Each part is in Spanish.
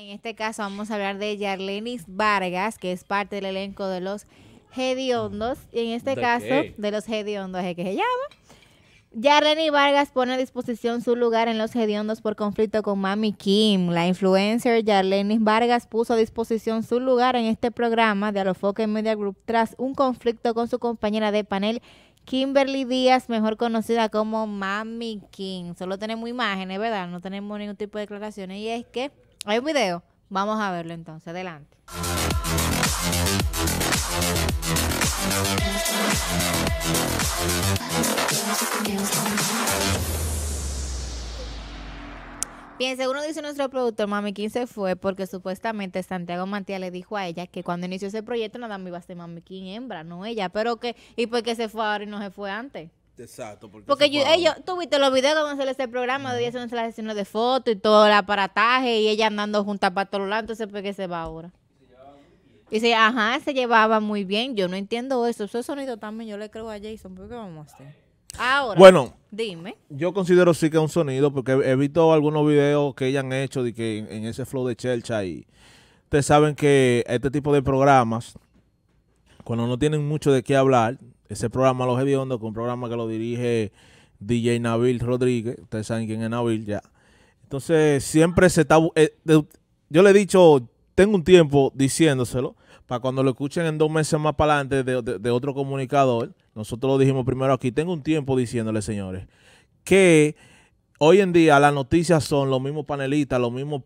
En este caso vamos a hablar de Yarlenys Vargas, que es parte del elenco de los Hediondos. Y en este caso, de los Hediondos es que se llama. Yarlenys Vargas pone a disposición su lugar en los Hediondos por conflicto con Mami Kim. La influencer Yarlenys Vargas puso a disposición su lugar en este programa de Alofoque Media Group tras un conflicto con su compañera de panel, Kimberly Díaz, mejor conocida como Mami Kim. Solo tenemos imágenes, ¿verdad? No tenemos ningún tipo de declaraciones. Y es que hay un video. Vamos a verlo entonces. Adelante. Bien, según dice nuestro productor, Mami Kim se fue porque supuestamente Santiago Mantilla le dijo a ella que cuando inició ese proyecto nada más iba a ser Mami Kim hembra, no ella. Pero que, ¿y por qué se fue ahora y no se fue antes? Exacto. Porque ellos, tú viste los videos cuando sale ese programa, de 10 son las sesiones de fotos y todo el aparataje y ella andando juntas para todos lados, entonces ¿por qué se va ahora? Dice, ajá, se llevaba muy bien. Yo no entiendo eso. Ese sonido también yo le creo a Jason. ¿Por qué vamos a hacer? Ahora, bueno, dime. Yo considero sí que es un sonido porque he visto algunos videos que ella han hecho de que en ese flow de chelcha y ustedes saben que este tipo de programas, cuando no tienen mucho de qué hablar, ese programa Los Hediondos, que es un programa que lo dirige DJ Nabil Rodríguez. Ustedes saben quién es Nabil ya. Entonces, siempre se está... yo le he dicho... Tengo un tiempo diciéndoselo para cuando lo escuchen en 2 meses más para adelante de otro comunicador. Nosotros lo dijimos primero aquí. Tengo un tiempo diciéndole, señores, que hoy en día las noticias son los mismos panelistas, los mismos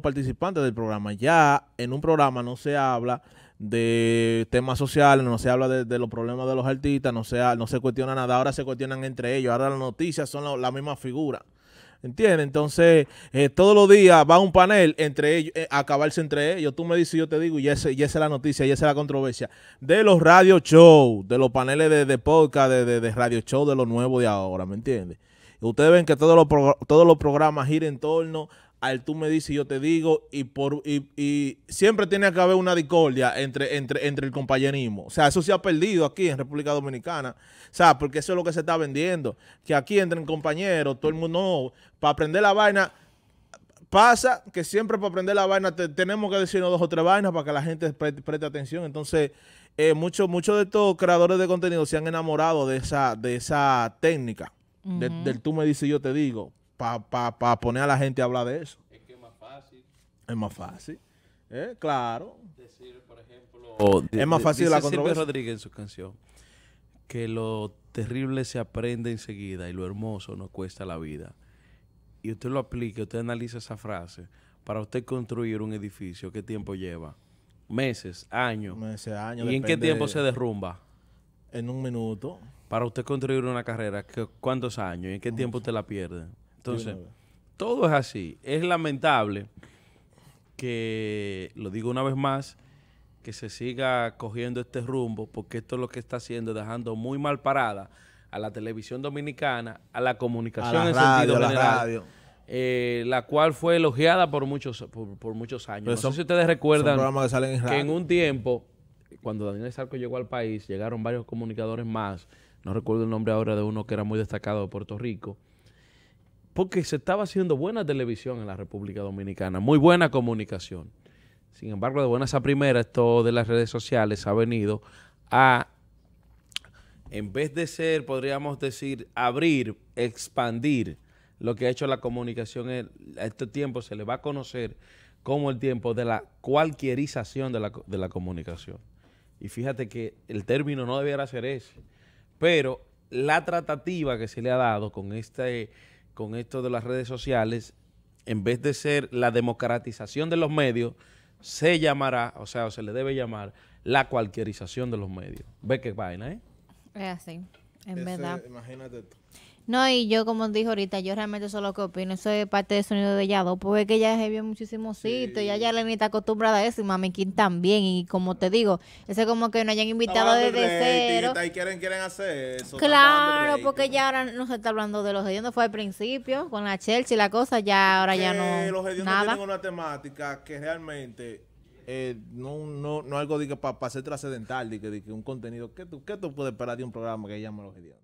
participantes del programa. Ya en un programa no se habla de temas sociales, no se habla de los problemas de los artistas, no se cuestiona nada. Ahora se cuestionan entre ellos. Ahora las noticias son la misma figura. ¿Entiendes? Entonces, todos los días va un panel entre ellos, acabarse entre ellos. Tú me dices, yo te digo, y esa es la noticia, y esa es la controversia. De los radio show, de los paneles de podcast, de radio show, de lo nuevo de ahora, ¿me entiendes? Ustedes ven que todos los programas giran en torno al tú me dices, yo te digo, y siempre tiene que haber una discordia entre el compañerismo. O sea, eso se ha perdido aquí en República Dominicana. O sea, porque eso es lo que se está vendiendo. Que aquí entren compañeros, todo el mundo, no, para aprender la vaina, pasa que siempre para aprender la vaina tenemos que decirnos 2 o 3 vainas para que la gente preste atención. Entonces, muchos de estos creadores de contenido se han enamorado de esa técnica, del tú me dices, yo te digo. Para poner a la gente a hablar de eso. Es que es más fácil. Es más fácil. Claro. Decir, por ejemplo, es más fácil la controversia. Silvio Rodríguez en su canción, que lo terrible se aprende enseguida y lo hermoso nos cuesta la vida. Y usted lo aplica, usted analiza esa frase. Para usted construir un edificio, ¿qué tiempo lleva? Meses, años. Meses, años. ¿Y en qué tiempo se derrumba? En 1 minuto. Para usted construir una carrera, ¿cuántos años? ¿Y en qué tiempo usted la pierde? Entonces, todo es así. Es lamentable que, lo digo una vez más, que se siga cogiendo este rumbo, porque esto es lo que está haciendo, dejando muy mal parada a la televisión dominicana, a la comunicación en sentido general, la cual fue elogiada por muchos años. No sé si ustedes recuerdan que en un tiempo, cuando Daniel Sarco llegó al país, llegaron varios comunicadores más, no recuerdo el nombre ahora de uno que era muy destacado de Puerto Rico, porque se estaba haciendo buena televisión en la República Dominicana, muy buena comunicación. Sin embargo, de buenas a primeras, esto de las redes sociales ha venido a, en vez de ser, podríamos decir, abrir, expandir lo que ha hecho la comunicación. A este tiempo se le va a conocer como el tiempo de la cualquierización de la comunicación. Y fíjate que el término no debiera ser ese, pero la tratativa que se le ha dado con esto de las redes sociales, en vez de ser la democratización de los medios, se llamará, o sea, o se le debe llamar la cualquierización de los medios. ¿Ves qué vaina, eh? Es así, en verdad. Imagínate tú. No, y yo, como dijo ahorita, yo realmente eso es lo que opino. Eso es parte del sonido de Yadó, porque es que ella se vio en muchísimos sitios, y ya Lenny está acostumbrada a eso, y Mami Kim también. Y como te digo, eso es como que nos hayan invitado desde cero. Y quieren hacer eso. Claro, porque ya ahora no se está hablando de los hediondos. Fue al principio, con la Chelsea y la cosa, ya ahora ya no. Los hediondos tienen una temática que realmente... no algo para ser trascendental, de que un contenido. ¿Qué tú puedes esperar de un programa que llama Los Hediondos?